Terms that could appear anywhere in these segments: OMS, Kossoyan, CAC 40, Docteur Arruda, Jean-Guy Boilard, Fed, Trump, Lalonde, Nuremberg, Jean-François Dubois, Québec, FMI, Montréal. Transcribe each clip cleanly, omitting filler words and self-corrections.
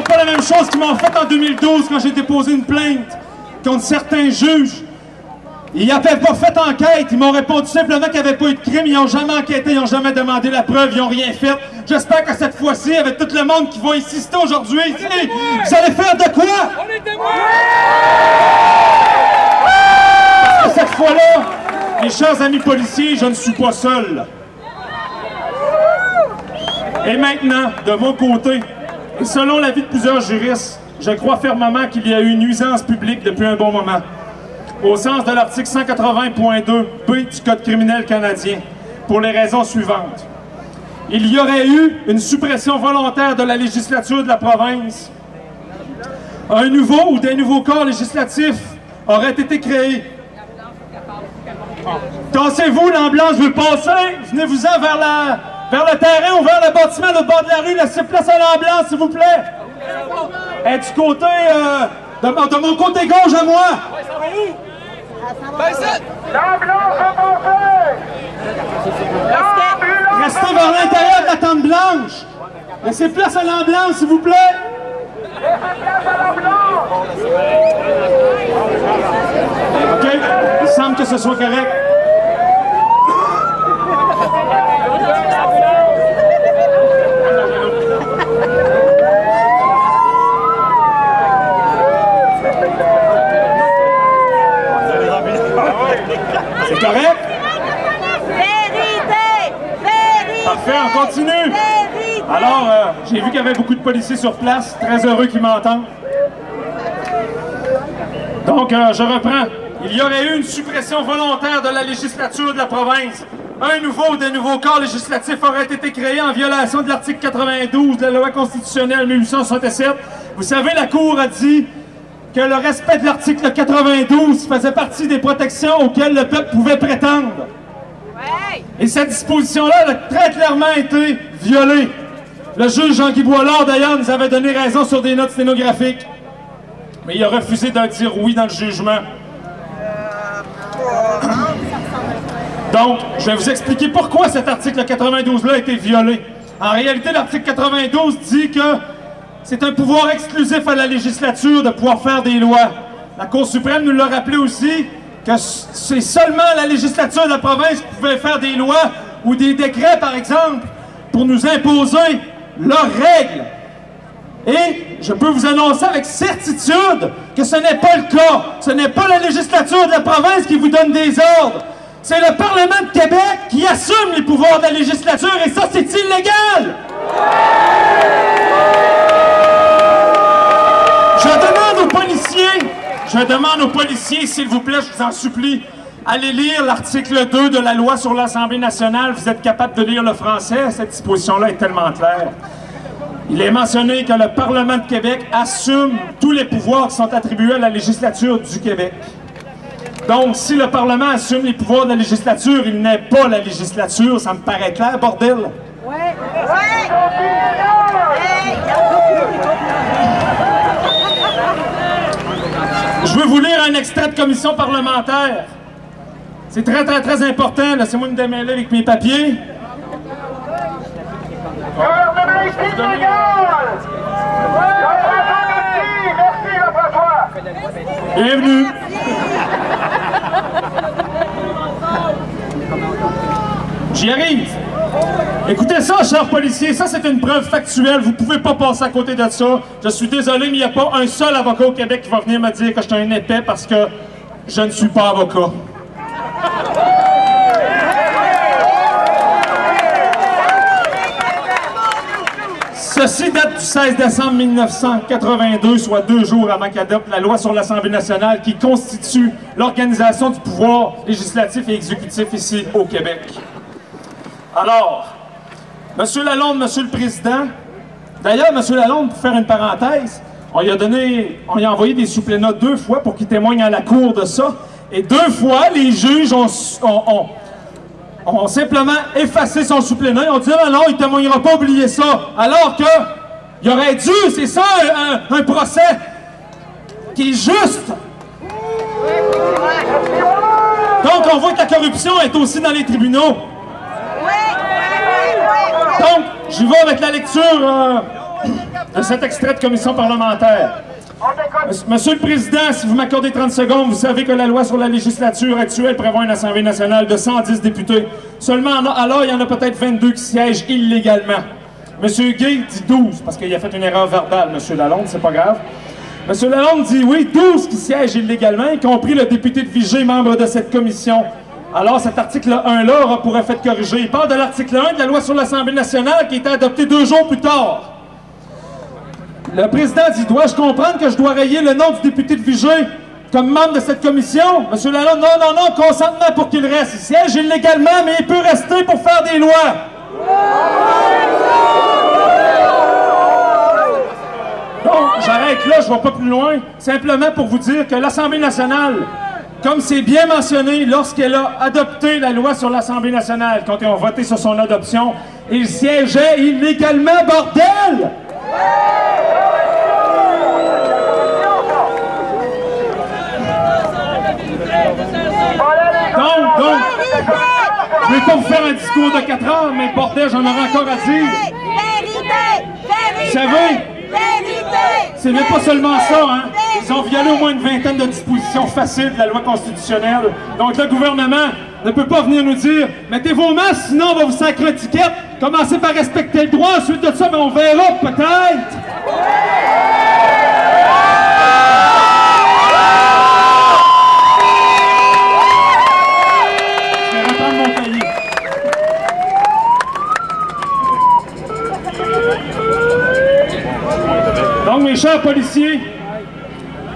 font pas la même chose qu'ils m'ont fait en 2012 quand j'ai déposé une plainte contre certains juges. Ils n'avaient pas fait enquête. Ils m'ont répondu simplement qu'il n'y avait pas eu de crime. Ils n'ont jamais enquêté. Ils n'ont jamais demandé la preuve. Ils n'ont rien fait. J'espère que cette fois-ci, avec tout le monde qui va insister aujourd'hui, vous allez faire de quoi? On est témoins! Parce que cette fois-là, mes chers amis policiers, je ne suis pas seul. Et maintenant, de mon côté, et selon l'avis de plusieurs juristes, je crois fermement qu'il y a eu une nuisance publique depuis un bon moment. Au sens de l'article 180.2 B du Code criminel canadien, pour les raisons suivantes. Il y aurait eu une suppression volontaire de la législature de la province. Un nouveau ou des nouveaux corps législatifs auraient été créés. Tassez-vous, l'ambulance veut passer, venez-vous-en vers le terrain ou vers le bâtiment au bord de la rue, laissez place à l'ambulance, s'il vous plaît. Et du côté, de mon côté gauche à moi. Restez vers l'intérieur de la tente blanche. Laissez place à l'ambulance, s'il vous plaît. OK, il semble que ce soit correct. C'est correct? Vérité! Vérité! Parfait, on continue! Vérité! Alors, j'ai vu qu'il y avait beaucoup de policiers sur place. Très heureux qu'ils m'entendent. Donc, je reprends. Il y aurait eu une suppression volontaire de la législature de la province. Un nouveau ou des nouveaux corps législatifs auraient été créés en violation de l'article 92 de la loi constitutionnelle 1867. Vous savez, la Cour a dit que le respect de l'article 92 faisait partie des protections auxquelles le peuple pouvait prétendre. Ouais. Et cette disposition-là a très clairement été violée. Le juge Jean-Guy Boilard, d'ailleurs, nous avait donné raison sur des notes sténographiques. Mais il a refusé d'en dire oui dans le jugement. Donc, je vais vous expliquer pourquoi cet article 92-là a été violé. En réalité, l'article 92 dit que c'est un pouvoir exclusif à la législature de pouvoir faire des lois. La Cour suprême nous l'a rappelé aussi que c'est seulement la législature de la province qui pouvait faire des lois ou des décrets, par exemple, pour nous imposer leurs règles. Et je peux vous annoncer avec certitude que ce n'est pas le cas. Ce n'est pas la législature de la province qui vous donne des ordres. C'est le Parlement de Québec qui assume les pouvoirs de la législature et ça, c'est illégal! Je demande aux policiers, s'il vous plaît, je vous en supplie, allez lire l'article 2 de la loi sur l'Assemblée nationale. Vous êtes capable de lire le français? Cette disposition-là est tellement claire. Il est mentionné que le Parlement de Québec assume tous les pouvoirs qui sont attribués à la législature du Québec. Donc, si le Parlement assume les pouvoirs de la législature, il n'est pas la législature. Ça me paraît clair, bordel? Ouais. Je veux vous lire un extrait de commission parlementaire. C'est très, très, très important. Laissez-moi me démêler avec mes papiers. Bienvenue. J'y arrive. Écoutez ça, chers policiers, ça c'est une preuve factuelle, vous pouvez pas passer à côté de ça. Je suis désolé, mais il n'y a pas un seul avocat au Québec qui va venir me dire que je suis un épais parce que je ne suis pas avocat. Ceci date du 16 décembre 1982, soit 2 jours avant qu'adopte la loi sur l'Assemblée nationale qui constitue l'organisation du pouvoir législatif et exécutif ici au Québec. Alors, M. Lalonde, Monsieur le Président, d'ailleurs, M. Lalonde, pour faire une parenthèse, on lui a envoyé des supplénats 2 fois pour qu'il témoigne à la Cour de ça, et 2 fois, les juges ont simplement effacé son supplénat. Ils ont dit « Non, non, il ne témoignera pas, oubliez ça », alors qu'il aurait dû, c'est ça, un procès qui est juste. Donc, on voit que la corruption est aussi dans les tribunaux. Donc, j'y vais avec la lecture à cet extrait de commission parlementaire. Monsieur le Président, si vous m'accordez 30 secondes, vous savez que la loi sur la législature actuelle prévoit une Assemblée nationale de 110 députés. Seulement, alors, il y en a peut-être 22 qui siègent illégalement. Monsieur Gay dit 12, parce qu'il a fait une erreur verbale, Monsieur Lalonde, c'est pas grave. Monsieur Lalonde dit, oui, 12 qui siègent illégalement, y compris le député de Vigée, membre de cette commission. Alors, cet article 1-là aura pour effet de corriger. Il part de l'article 1 de la loi sur l'Assemblée nationale qui a été adoptée 2 jours plus tard. Le président dit, dois-je comprendre que je dois rayer le nom du député de Vigée comme membre de cette commission? Monsieur Lalonde, non, non, non, consentement pour qu'il reste. Il siège illégalement, mais il peut rester pour faire des lois. Donc, j'arrête là, je ne vais pas plus loin. Simplement pour vous dire que l'Assemblée nationale, comme c'est bien mentionné, lorsqu'elle a adopté la loi sur l'Assemblée nationale, quand ils ont voté sur son adoption, il siégeait illégalement, bordel! Donc, je ne vais pas vous faire un discours de 4 heures, mais bordel, j'en aurai encore à dire. Vous savez, c'est même pas seulement ça, hein. Ils ont violé au moins une vingtaine de dispositions faciles de la loi constitutionnelle. Donc, le gouvernement ne peut pas venir nous dire « Mettez vos masques, sinon on va vous sacrer une étiquette. Commencez par respecter le droit. Ensuite de ça, ben, on verra peut-être. » Donc, mes chers policiers,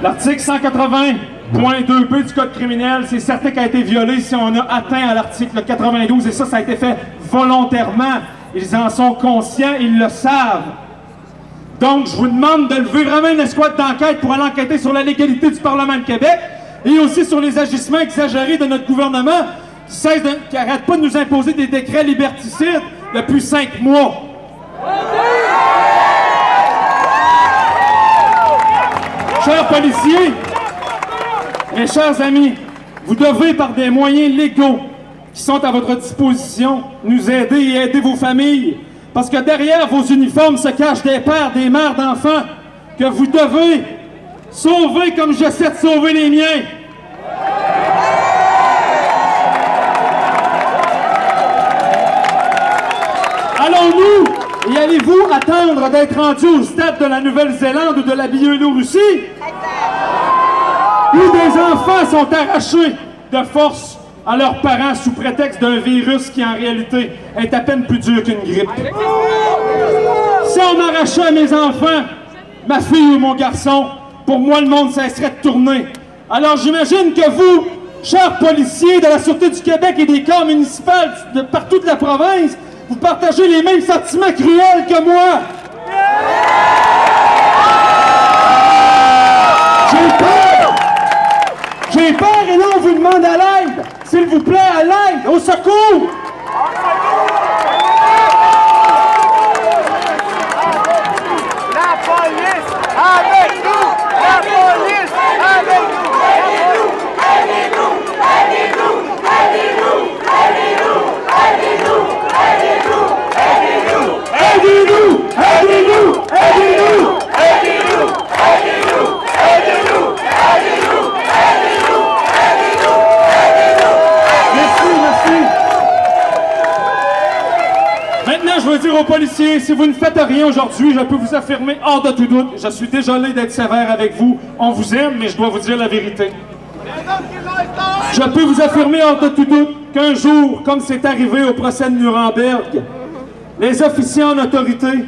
l'article 180.2b du Code criminel, c'est certain qu'il a été violé si on a atteint à l'article 92, et ça, ça a été fait volontairement. Ils en sont conscients, ils le savent. Donc, je vous demande de lever vraiment une escouade d'enquête pour aller enquêter sur la légalité du Parlement de Québec et aussi sur les agissements exagérés de notre gouvernement qui n'arrête pas de nous imposer des décrets liberticides depuis 5 mois. Chers policiers, mes chers amis, vous devez, par des moyens légaux qui sont à votre disposition, nous aider et aider vos familles. Parce que derrière vos uniformes se cachent des pères, des mères d'enfants que vous devez sauver comme j'essaie de sauver les miens. Allons-nous et allez-vous attendre d'être rendu au stade de la Nouvelle-Zélande ou de la Biélorussie, où des enfants sont arrachés de force à leurs parents sous prétexte d'un virus qui, en réalité, est à peine plus dur qu'une grippe? Si on arrachait à mes enfants, ma fille ou mon garçon, pour moi, le monde cesserait de tourner. Alors j'imagine que vous, chers policiers de la Sûreté du Québec et des corps municipaux de partout de la province, vous partagez les mêmes sentiments cruels que moi. J'ai peur et là, on vous demande à l'aide. S'il vous plaît, à l'aide, au secours. La police avec nous. La police avec nous. Aidez-nous, aidez-nous, aidez-nous, aidez-nous, aidez-nous, aidez-nous. Aidez-nous! Aidez-nous! Aidez-nous! Aidez-nous! Aidez-nous! Aidez-nous! Aidez-nous! Aidez-nous! Aidez-nous! Aidez-nous! Aidez-nous! Aidez-nous! Merci, merci! Maintenant, je veux dire aux policiers, si vous ne faites rien aujourd'hui, je peux vous affirmer hors de tout doute, je suis désolé d'être sévère avec vous, on vous aime, mais je dois vous dire la vérité. Je peux vous affirmer hors de tout doute qu'un jour, comme c'est arrivé au procès de Nuremberg, les officiers en autorité,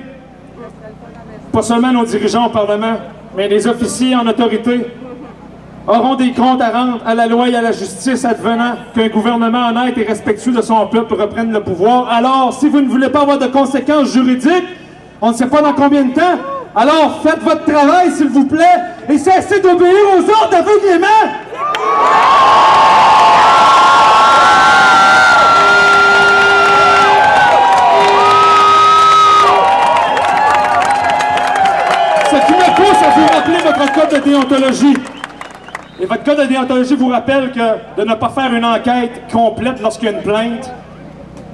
pas seulement nos dirigeants au Parlement, mais les officiers en autorité, auront des comptes à rendre à la loi et à la justice advenant qu'un gouvernement honnête et respectueux de son peuple reprenne le pouvoir. Alors, si vous ne voulez pas avoir de conséquences juridiques, on ne sait pas dans combien de temps, alors faites votre travail, s'il vous plaît, et cessez d'obéir aux ordres aveuglément! Votre code de déontologie. Et votre code de déontologie vous rappelle que de ne pas faire une enquête complète lorsqu'il y a une plainte,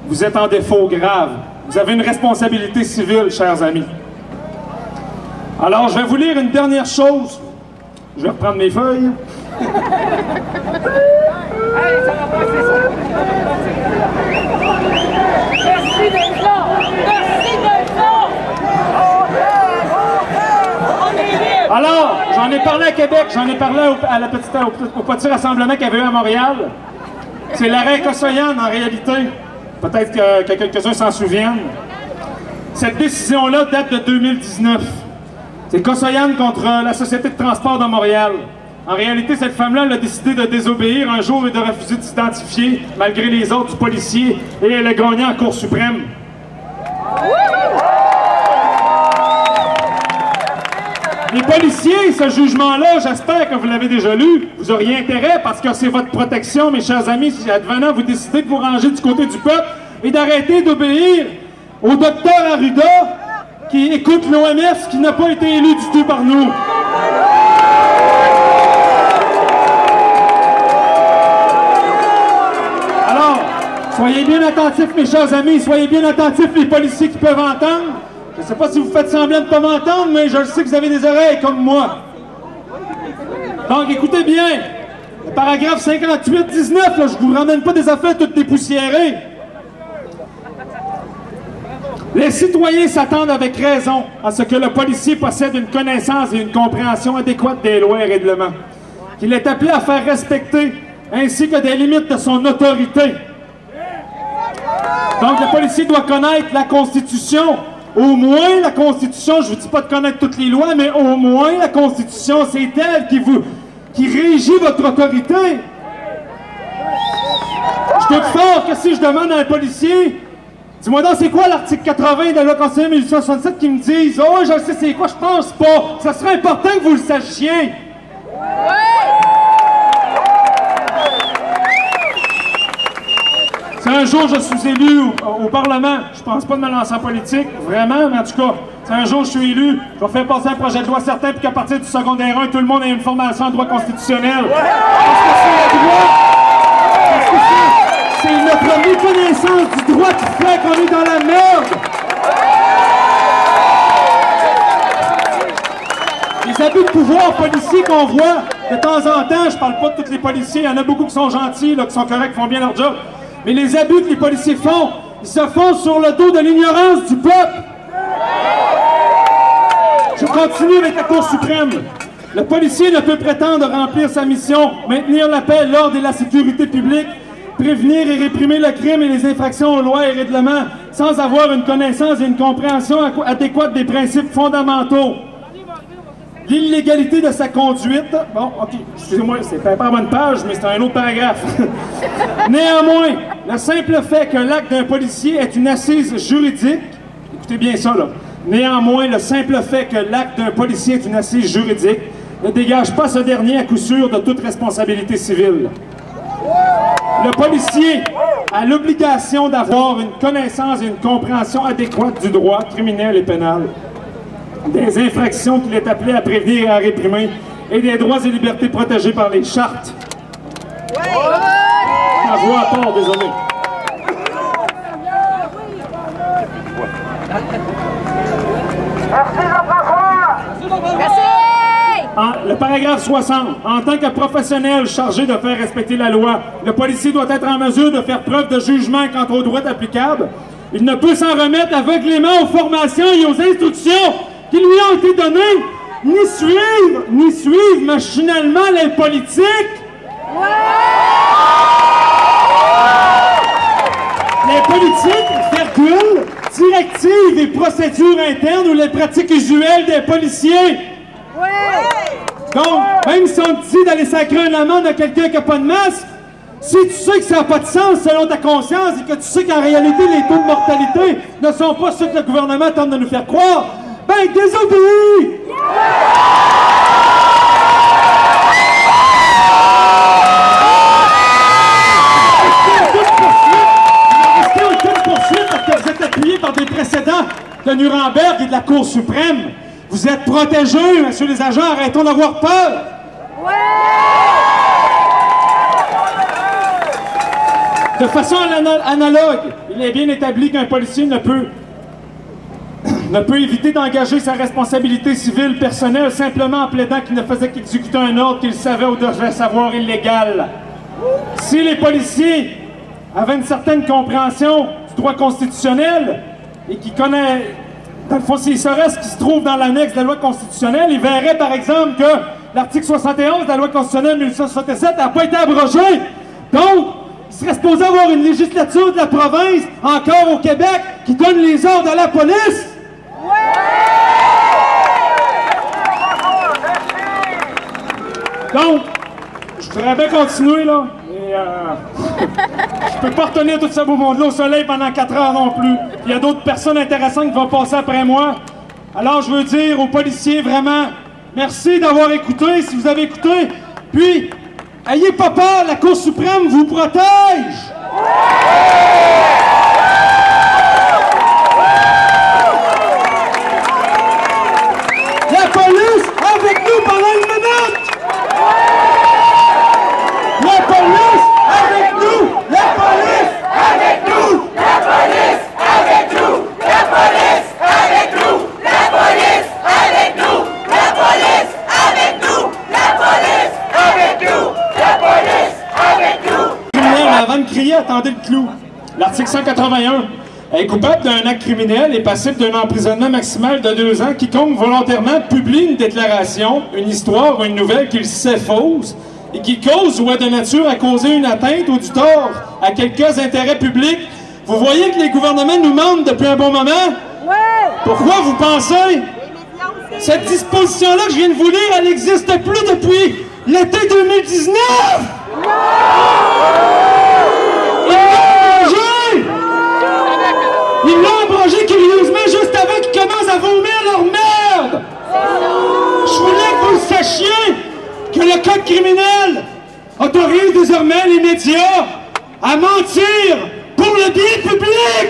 vous êtes en défaut grave. Vous avez une responsabilité civile, chers amis. Alors, je vais vous lire une dernière chose. Je vais reprendre mes feuilles. Merci d'être là! Merci d'être là! Alors, j'en ai parlé à Québec, j'en ai parlé au petit rassemblement qu'il y avait eu à Montréal. C'est l'arrêt Kossoyan, en réalité. Peut-être que quelques-uns s'en souviennent. Cette décision-là date de 2019. C'est Kossoyan contre la Société de transport de Montréal. En réalité, cette femme-là, elle a décidé de désobéir un jour et de refuser de s'identifier, malgré les ordres du policier, et elle a gagné en Cour suprême. Les policiers, ce jugement-là, j'espère que vous l'avez déjà lu, vous auriez intérêt, parce que c'est votre protection, mes chers amis, si advenant vous décidez de vous ranger du côté du peuple et d'arrêter d'obéir au docteur Arruda, qui écoute l'OMS, qui n'a pas été élu du tout par nous. Alors, soyez bien attentifs, mes chers amis, soyez bien attentifs, les policiers qui peuvent entendre. Je ne sais pas si vous faites semblant de ne pas m'entendre, mais je le sais que vous avez des oreilles comme moi. Donc, écoutez bien. Le paragraphe 58-19, là, je ne vous ramène pas des affaires toutes dépoussiérées. Les citoyens s'attendent avec raison à ce que le policier possède une connaissance et une compréhension adéquates des lois et règlements, qu'il est appelé à faire respecter, ainsi que des limites de son autorité. Donc, le policier doit connaître la Constitution. Au moins, la Constitution, je ne vous dis pas de connaître toutes les lois, mais au moins, la Constitution, c'est elle qui régit votre autorité. Je doute fort que si je demande à un policier... Dis-moi donc, c'est quoi l'article 80 de la loi constitutionnelle 1867 qui me disent « Oh, je sais c'est quoi, je pense pas. » Ça serait important que vous le sachiez. Ouais. Si un jour je suis élu au Parlement, je pense pas de me lancer en politique, vraiment, mais en tout cas, si un jour je suis élu, je vais faire passer un projet de loi certain pour qu'à partir du secondaire 1, tout le monde ait une formation en droit constitutionnel. Ouais. Parce que c'est notre méconnaissance du droit qui fait qu'on est dans la merde! Les abus de pouvoir policiers qu'on voit de temps en temps, je parle pas de tous les policiers, il y en a beaucoup qui sont gentils, là, qui sont corrects, qui font bien leur job, mais les abus que les policiers font, ils se font sur le dos de l'ignorance du peuple! Je continue avec la Cour suprême. Le policier ne peut prétendre remplir sa mission, maintenir la paix, l'ordre et la sécurité publique, prévenir et réprimer le crime et les infractions aux lois et règlements sans avoir une connaissance et une compréhension adéquate des principes fondamentaux. L'illégalité de sa conduite... Bon, OK, excusez-moi, c'est pas bonne page, mais c'est un autre paragraphe. Néanmoins, le simple fait que l'acte d'un policier est une assise juridique... Écoutez bien ça, là. Néanmoins, le simple fait que l'acte d'un policier est une assise juridique ne dégage pas ce dernier à coup sûr de toute responsabilité civile. Le policier a l'obligation d'avoir une connaissance et une compréhension adéquate du droit criminel et pénal, des infractions qu'il est appelé à prévenir et à réprimer, et des droits et libertés protégés par les chartes. La voix à part, désolé. Merci Jean-François! Merci! Le paragraphe 60. En tant que professionnel chargé de faire respecter la loi, le policier doit être en mesure de faire preuve de jugement quant aux droits applicables. Il ne peut s'en remettre aveuglément aux formations et aux instructions qui lui ont été données, ni suivre machinalement les politiques. Ouais! Les politiques, virgule, directives et procédures internes ou les pratiques usuelles des policiers. Donc, même si on te dit d'aller sacrer une amende à quelqu'un qui n'a pas de masque, si tu sais que ça n'a pas de sens selon ta conscience et que tu sais qu'en réalité, les taux de mortalité ne sont pas ceux que le gouvernement tente de nous faire croire, ben désobéis! Yeah! Il ne restait aucune poursuite parce que vous êtes appuyé par des précédents de Nuremberg et de la Cour suprême. Vous êtes protégés, messieurs les agents, arrêtons d'avoir peur! Ouais! De façon analogue, il est bien établi qu'un policier ne peut ne peut éviter d'engager sa responsabilité civile personnelle simplement en plaidant qu'il ne faisait qu'exécuter un ordre qu'il savait ou devait savoir illégal. Si les policiers avaient une certaine compréhension du droit constitutionnel et qu'ils connaissent, dans le fond, s'ils sauraient ce qui se trouve dans l'annexe de la loi constitutionnelle, ils verraient par exemple que l'article 71 de la loi constitutionnelle 1967 n'a pas été abrogé. Donc, il serait supposé avoir une législature de la province, encore au Québec, qui donne les ordres à la police. Oui! Donc, je voudrais bien continuer, là. Et, je peux pas retenir tout ce beau monde-là au soleil pendant 4 heures non plus. Il y a d'autres personnes intéressantes qui vont passer après moi. Alors, je veux dire aux policiers, vraiment, merci d'avoir écouté, si vous avez écouté. Puis, ayez pas peur, la Cour suprême vous protège! La police avec nous pendant une minute! La police avec nous! La police avec nous! La police avec nous! La police avec nous! La police avec nous! La police avec nous! La police avec nous! La police avec nous! Avant de crier, attendez le clou. L'article 181 est coupable d'un acte criminel et passible d'un emprisonnement maximal de 2 ans quiconque volontairement publie une déclaration, une histoire ou une nouvelle qu'il sait fausse et qui cause ou est de nature à causer une atteinte ou du tort à quelques intérêts publics. Vous voyez que les gouvernements nous mentent depuis un bon moment? Ouais. Pourquoi vous pensez? Cette disposition-là que je viens de vous lire, elle n'existe plus depuis l'été 2019! Ouais. Ils l'ont abrogé curieusement juste avant qu'ils commencent à vomir leur merde! Je voulais que vous sachiez que le code criminel autorise désormais les médias à mentir pour le bien public!